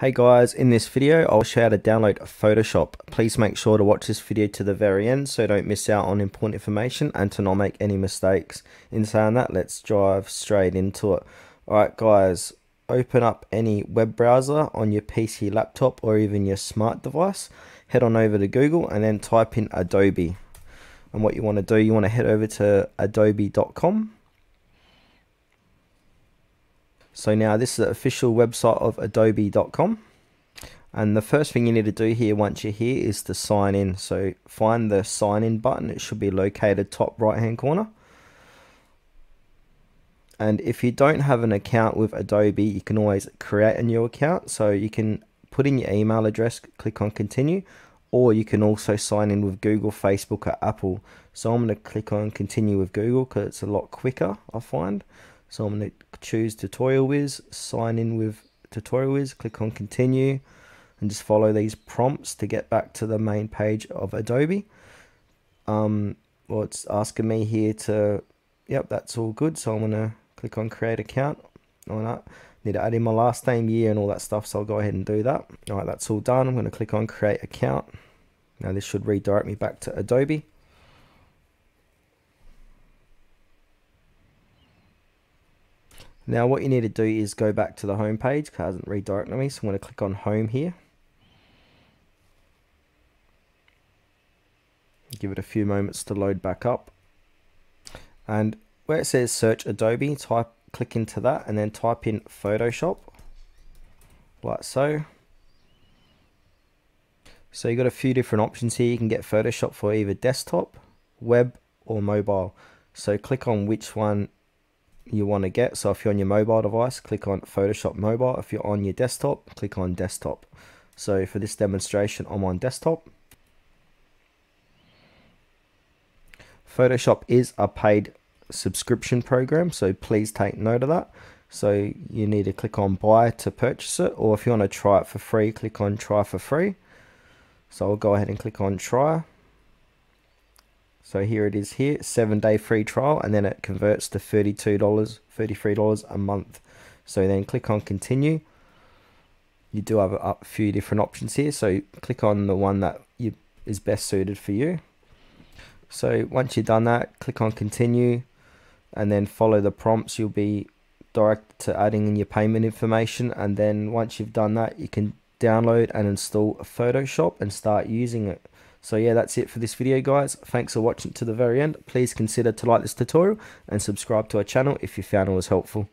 Hey guys, in this video I'll show you how to download Photoshop. Please make sure to watch this video to the very end so don't miss out on important information and to not make any mistakes. In saying that, let's dive straight into it. Alright guys, open up any web browser on your PC, laptop or even your smart device. Head on over to Google and then type in Adobe. And what you want to do, you want to head over to adobe.com. So now this is the official website of adobe.com, and the first thing you need to do here once you're here is to sign in. So find the sign in button, it should be located top right hand corner. And if you don't have an account with Adobe, you can always create a new account. So you can put in your email address, click on continue, or you can also sign in with Google, Facebook or Apple. So I'm going to click on continue with Google because it's a lot quicker, I find. So I'm going to choose TutorialWiz, sign in with TutorialWiz, click on continue, and just follow these prompts to get back to the main page of Adobe. Well, it's asking me here to, yep, that's all good. So I'm going to click on create account. All right, need to add in my last name, year and all that stuff. So I'll go ahead and do that. All right, that's all done. I'm going to click on create account. Now this should redirect me back to Adobe. Now what you need to do is go back to the home page because it hasn't redirected me, so I'm going to click on home here. Give it a few moments to load back up. And where it says search Adobe, click into that and then type in Photoshop, like so. So you've got a few different options here. You can get Photoshop for either desktop, web or mobile. So click on which one you want to get. So if you're on your mobile device, click on Photoshop Mobile. If you're on your desktop, click on Desktop. So for this demonstration, I'm on desktop. Photoshop is a paid subscription program, so please take note of that. So you need to click on buy to purchase it, or if you want to try it for free, click on try for free. So I'll go ahead and click on try. So here it is here, 7-day free trial, and then it converts to $33 a month. So then click on continue. You do have a few different options here, so click on the one that is best suited for you. So once you've done that, click on continue, and then follow the prompts. You'll be directed to adding in your payment information, and then once you've done that, you can download and install Photoshop and start using it. So yeah, that's it for this video guys. Thanks for watching to the very end. Please consider to like this tutorial and subscribe to our channel if you found it was helpful.